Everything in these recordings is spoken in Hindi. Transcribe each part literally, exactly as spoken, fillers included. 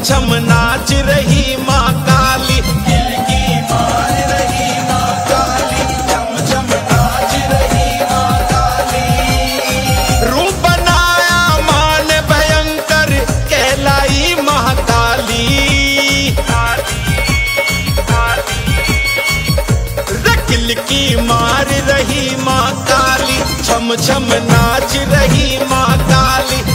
परछम नाच रही माँ काली, दिल की मार रही माँ काली, चमचम नाच रही माँ काली। रूप बनाया माँ ने भयंकर, कहलाई माँ काली। रकिल की मार रही माँ काली, चमचम नाच रही माँ काली।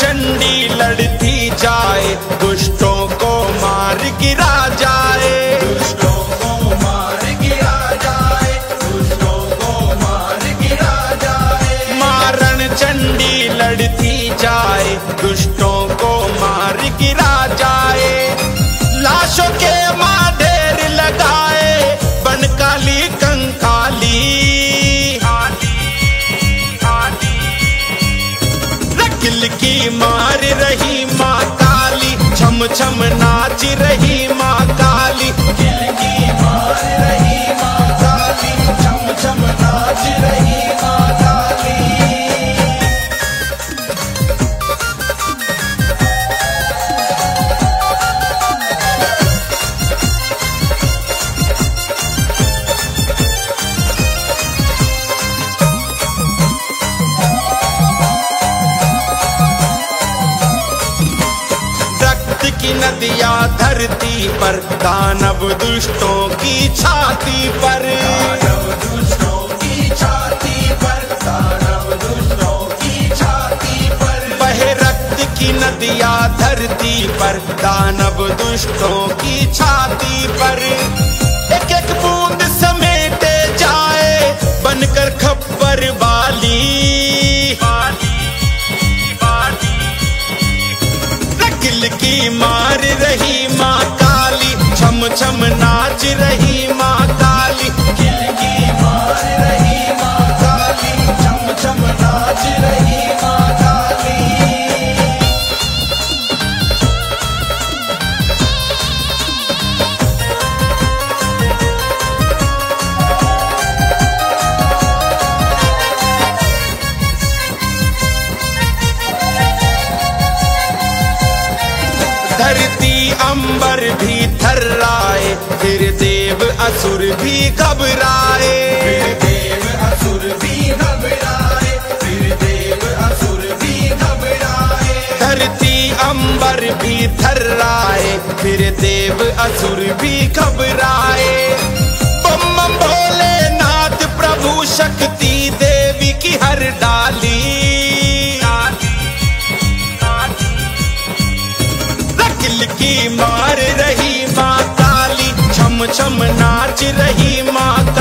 चंडी लड़ती जाए, दुष्टों को मार गिरा जाए, दुष्टों को मार गिरा जाए, दुष्टों को मार गिरा जाए। मारण चंडी लड़ती जाए, दुष्टों को मार गिरा जाए। लाशों के मां ढेर लगाए, बन काली कंकाली। रकिल की मार रही माँ काली, छम छम नाच रही माँ काली। रकिल की मार रही माँ काली, छम छम नाच रही माँ काली। नदिया धरती पर, दानव दुष्टों की छाती पर, दानव दुष्टों की छाती पर, दानव दुष्टों की छाती पर। बहे रक्त की नदिया धरती पर, दानव दुष्टों की छाती पर। एक एक बूंद समेटे जाए, बनकर खप्पर बाली। रकिल की मार रही माँ काली, छम छम नाच रही माँ काली। रकिल की मार रही माँ काली, छम छम नाच रही माँ काली। धरती अंबर भी थर्राए, फिर देव असुर भी घबराए, फिर देव असुर भी घबराए, फिर देव असुर भी घबराए। धरती अंबर भी थर्राए, फिर देव असुर भी घबराए। बम बम भोलेनाथ प्रभु, शक्ति देवी की हर डाली। रकिल की मार रही माँ काली, छम छम नाच रही माँ।